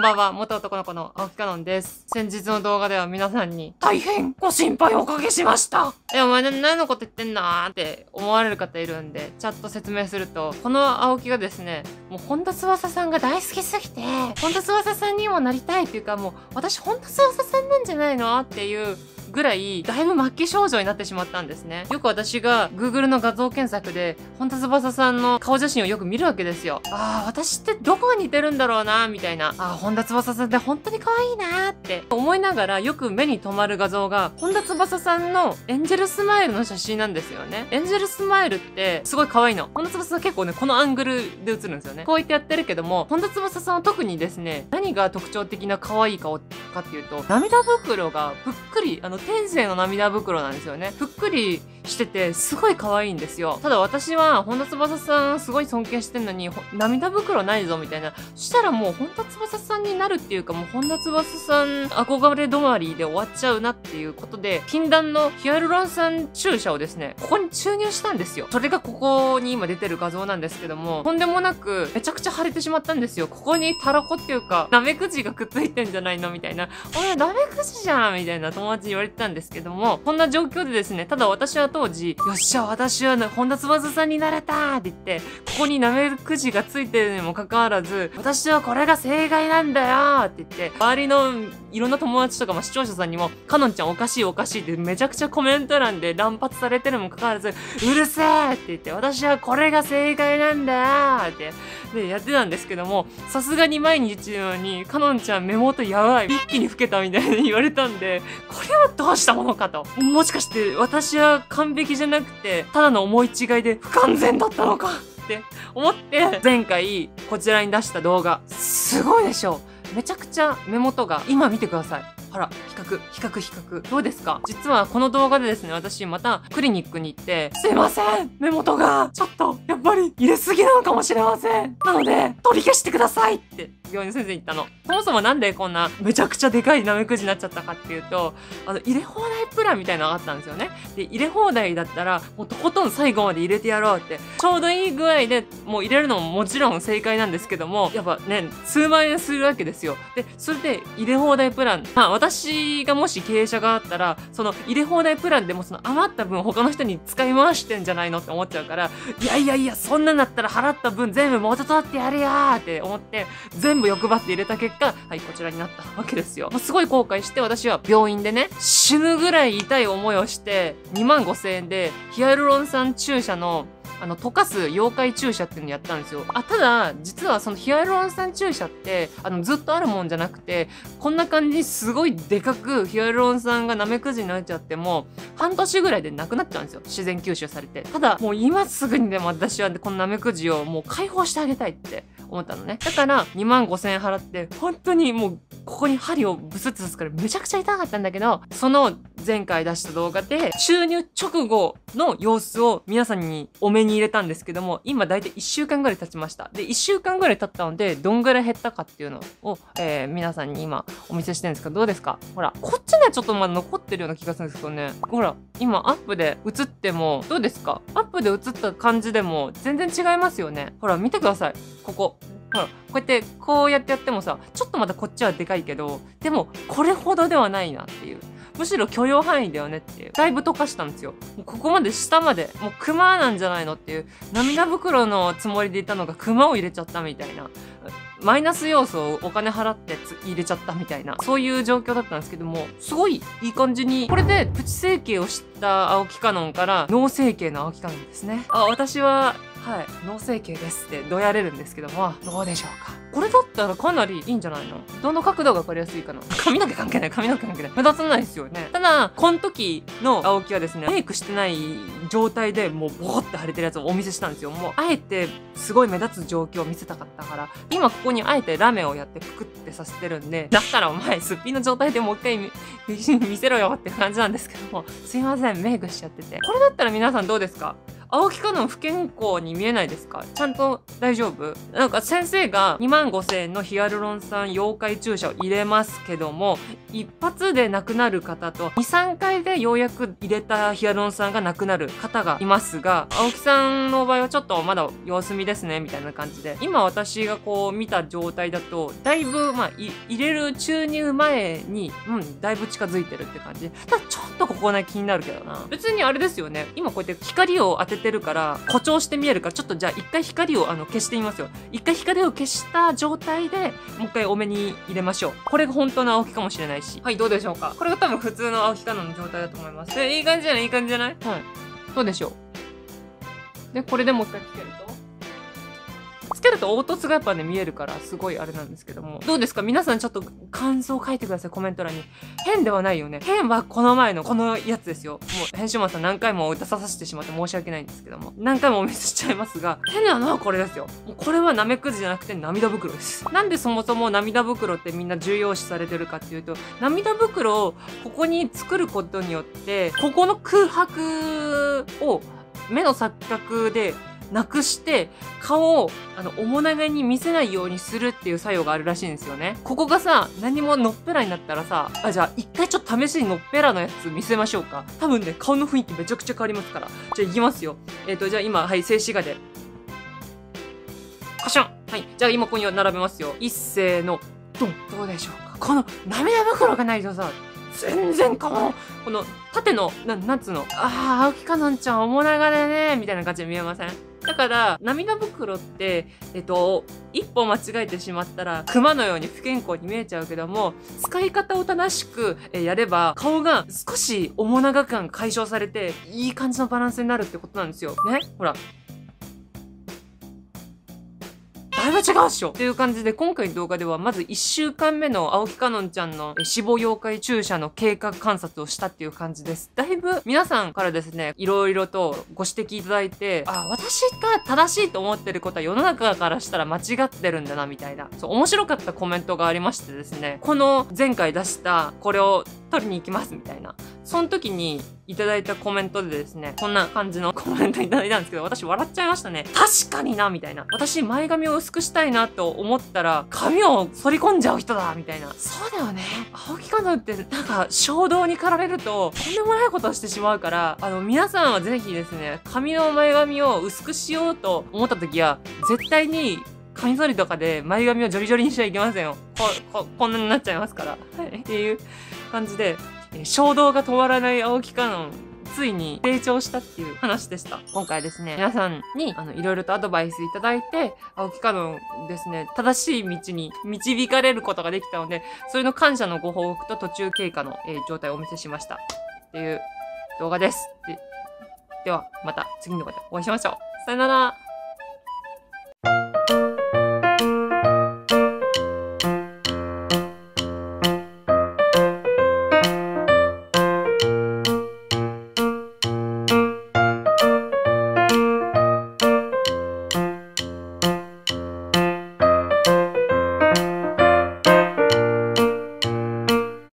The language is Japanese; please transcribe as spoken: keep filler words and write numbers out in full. んばんは、元男の子の青木かのんです。先日の動画では皆さんに大変ご心配をおかけしました。え、お前何のこと言ってんなーって思われる方いるんで、ちゃんと説明すると、この青木がですね、もう本田翼さんが大好きすぎて、本田翼さんにもなりたいっていうか、もう私本田翼さんなんじゃないのっていう、ぐらい、だいぶ末期症状になってしまったんですね。よく私が Google の画像検索で、本田翼さんの顔写真をよく見るわけですよ。ああ、私ってどこが似てるんだろうな、みたいな。ああ、本田翼さんって本当に可愛いなーって思いながら、よく目に留まる画像が、本田翼さんのエンジェルスマイルの写真なんですよね。エンジェルスマイルって、すごい可愛いの。本田翼さん結構ね、このアングルで写るんですよね。こうやってやってるけども、本田翼さんは特にですね、何が特徴的な可愛い顔かっていうと、涙袋がぷっくり、あの、天性の涙袋なんですよね。ぷっくりしてて、すごい可愛いんですよ。ただ私は、本田翼さんすごい尊敬してんのに、涙袋ないぞ、みたいな。そしたらもう、本田翼さんになるっていうか、もう本田翼さん憧れ止まりで終わっちゃうなっていうことで、禁断のヒアルロン酸注射をですね、ここに注入したんですよ。それがここに今出てる画像なんですけども、とんでもなく、めちゃくちゃ腫れてしまったんですよ。ここにたらこっていうか、なめくじがくっついてんじゃないのみたいな。お前なめくじじゃんみたいな友達に言われてたんですけども、こんな状況でですね、ただ私は当時、よっしゃ、私は本田翼さんになれたーって言って、ここになめくじがついてるにもかかわらず、私はこれが正解なんだよーって言って、周りのいろんな友達とかも視聴者さんにも、かのんちゃんおかしいおかしいってめちゃくちゃコメント欄で乱発されてるにもかかわらず、うるせーって言って、私はこれが正解なんだよーって、で、やってたんですけども、さすがに毎日のように、かのんちゃん目元やばい、一気に老けたみたいに言われたんで、これはどうしたものかと。もしかして私は完璧じゃなくて、ただの思い違いで不完全だったのかって思って、前回こちらに出した動画、すごいでしょ。めちゃくちゃ目元が、今見てください。ほら、比較、比較、比較。どうですか？実はこの動画でですね、私またクリニックに行って、すいません！目元が、ちょっと、やっぱり入れすぎなのかもしれません！なので、取り消してくださいって、病院の先生に言ったの。そもそもなんでこんな、めちゃくちゃでかいナメクジになっちゃったかっていうと、あの、入れ放題プランみたいなのがあったんですよね。で、入れ放題だったら、もうとことん最後まで入れてやろうって、ちょうどいい具合で、もう入れるのももちろん正解なんですけども、やっぱね、数万円するわけですよ。で、それで、入れ放題プラン。まあ私がもし経営者があったら、その入れ放題プランでもその余った分他の人に使い回してんじゃないのって思っちゃうから、いやいやいや、そんなんだったら払った分全部元取ってやるやーって思って、全部欲張って入れた結果、はい、こちらになったわけですよ。まあ、すごい後悔して、私は病院でね、死ぬぐらい痛い思いをして、にまんごせんえんでヒアルロン酸注射のあの、溶かす溶解注射っていうのやったんですよ。あ、ただ、実はそのヒアルロン酸注射って、あの、ずっとあるもんじゃなくて、こんな感じにすごいでかくヒアルロン酸がナメクジになっちゃっても、半年ぐらいでなくなっちゃうんですよ。自然吸収されて。ただ、もう今すぐにでも私はこのナメクジをもう解放してあげたいって思ったのね。だから、にまんごせんえん払って、本当にもう、ここに針をブスって刺すからめちゃくちゃ痛かったんだけど、その前回出した動画で注入直後の様子を皆さんにお目に入れたんですけども、今だいたいいっしゅうかんぐらい経ちました。で、いっしゅうかんぐらい経ったので、どんぐらい減ったかっていうのを、えー、皆さんに今お見せしてるんですけど、どうですか？ほら、こっちね、ちょっとまだ残ってるような気がするんですけどね。ほら、今アップで映っても、どうですか？アップで映った感じでも全然違いますよね。ほら、見てください。ここ。ほら、こうやって、こうやってやってもさ、ちょっとまたこっちはでかいけど、でも、これほどではないなっていう。むしろ許容範囲だよねっていう。だいぶ溶かしたんですよ。もうここまで下まで、もうクマなんじゃないのっていう。涙袋のつもりでいたのがクマを入れちゃったみたいな。マイナス要素をお金払って入れちゃったみたいな。そういう状況だったんですけども、すごいいい感じに。これでプチ整形をした青木かのんから、脳整形の青木かのんですね。あ、私は、はい、脳整形ですってどうやれるんですけども、どうでしょうか。これだったらかなりいいんじゃないの？どの角度が分かりやすいかな？髪の毛関係ない、髪の毛関係ない。目立たないですよね。ただ、この時の青木はですね、メイクしてない状態でもうボコって腫れてるやつをお見せしたんですよ。もう、あえてすごい目立つ状況を見せたかったから、今ここにあえてラメをやってぷくってさせてるんで、だったらお前、すっぴんの状態でもう一回 見, 見せろよって感じなんですけども、すいません、メイクしちゃってて。これだったら皆さんどうですか？青木かのん不健康に見えないですか？ちゃんと大丈夫？なんか先生がにまんごせんえんのヒアルロン酸溶解注射を入れますけども、一発で亡くなる方とに、さんかいでようやく入れたヒアルロン酸がなくなる方がいますが、青木さんの場合はちょっとまだ様子見ですねみたいな感じで、今私がこう見た状態だとだいぶまあい入れる注入前にうんだいぶ近づいてるって感じ。ただちょっとここね気になるけどな。別にあれですよね、今こうやって光を当ててるから誇張して見えるから、ちょっとじゃあ一回光をあの消してみますよ。一回光を消した状態でもう一回多めに入れましょう。これが本当の青木かもしれないし、はい、どうでしょうか。これが多分普通の青木かのんの状態だと思います。えいい感じじゃないいい感じじゃない、はい、どうでしょう。で、これでもう一回つけるとつけると凹凸がやっぱね見えるからすごいあれなんですけども、どうですか皆さん、ちょっと感想を書いてくださいコメント欄に。変ではないよね。変はこの前のこのやつですよ。もう編集マンさん何回も出ささせてしまって申し訳ないんですけども、何回もお見せしちゃいますが、変なのはこれですよ。もうこれはなめくじじゃなくて涙袋です。なんでそもそも涙袋ってみんな重要視されてるかっていうと、涙袋をここに作ることによってここの空白を目の錯覚でなくして顔をあの面長に見せないようにするっていう作用があるらしいんですよね。ここがさ何ものっぺらになったらさあ、じゃあ一回ちょっと試しにのっぺらのやつ見せましょうか。多分ね顔の雰囲気めちゃくちゃ変わりますから。じゃあいきますよ。えっとじゃあ今、はい、静止画でカシャン、はい、じゃあ今ここに並べますよ。一斉のドン、どうでしょうか。この涙袋がないとさ全然顔のこの縦のななんつうの、ああ青木かのんちゃんおもながだねみたいな感じで見えません？だから涙袋ってえっと一歩間違えてしまったらクマのように不健康に見えちゃうけども、使い方を正しくやれば顔が少しおもなが感解消されていい感じのバランスになるってことなんですよね。ほらだいぶ違うっしょっていう感じで、今回の動画ではまずいっしゅうかんめの青木かのんちゃんの死亡溶解注射の経過観察をしたっていう感じです。だいぶ皆さんからですね、いろいろとご指摘いただいて、あ、私が正しいと思ってることは世の中からしたら間違ってるんだなみたいな、そう、面白かったコメントがありましてですね、この前回出したこれを取りに行きますみたいな。その時にいただいたコメントでですね、こんな感じのコメントいただいたんですけど、私笑っちゃいましたね。確かになみたいな。私前髪を薄くしたいなと思ったら、髪を反り込んじゃう人だみたいな。そうだよね。青木かのんってなんか衝動に駆られると、とんでもないことをしてしまうから、あの皆さんはぜひですね、髪の前髪を薄くしようと思った時は、絶対にカミソリとかで前髪をジョリジョリにしちゃいけませんよ。こ、こ、こんなになっちゃいますから。はい。っていう感じで、衝動が止まらない青木かのん、ついに成長したっていう話でした。今回ですね、皆さんにあのいろいろとアドバイスいただいて、青木かのんですね、正しい道に導かれることができたので、それの感謝のご報告と途中経過の、えー、状態をお見せしました。っていう動画です。で、ではまた次の動画でお会いしましょう。さよなら。